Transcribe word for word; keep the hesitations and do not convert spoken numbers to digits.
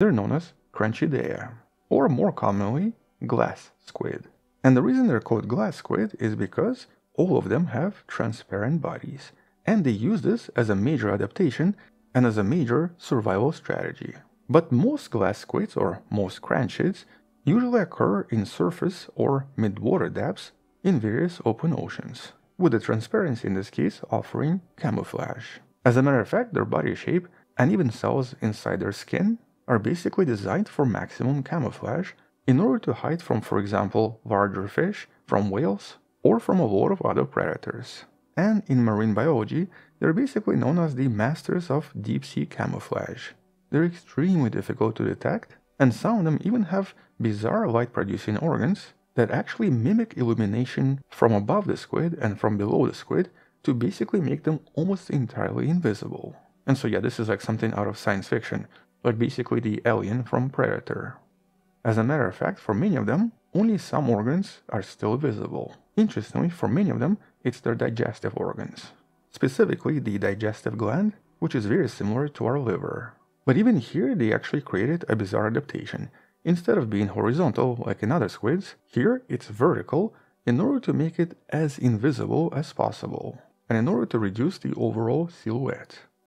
They're known as Cranchiidae, or more commonly, glass squid. And the reason they're called glass squid is because all of them have transparent bodies, and they use this as a major adaptation and as a major survival strategy. But most glass squids, or most cranchids, usually occur in surface or mid-water depths in various open oceans, with the transparency in this case offering camouflage. As a matter of fact, their body shape and even cells inside their skin are basically designed for maximum camouflage in order to hide from, for example, larger fish, from whales, or from a lot of other predators. And in marine biology, they're basically known as the masters of deep-sea camouflage. They're extremely difficult to detect, and some of them even have bizarre light-producing organs that actually mimic illumination from above the squid and from below the squid to basically make them almost entirely invisible. And so yeah, this is like something out of science fiction, like basically the alien from Predator. As a matter of fact, for many of them, only some organs are still visible. Interestingly, for many of them, it's their digestive organs. Specifically, the digestive gland, which is very similar to our liver. But even here, they actually created a bizarre adaptation. Instead of being horizontal like in other squids, here it's vertical in order to make it as invisible as possible and in order to reduce the overall silhouette.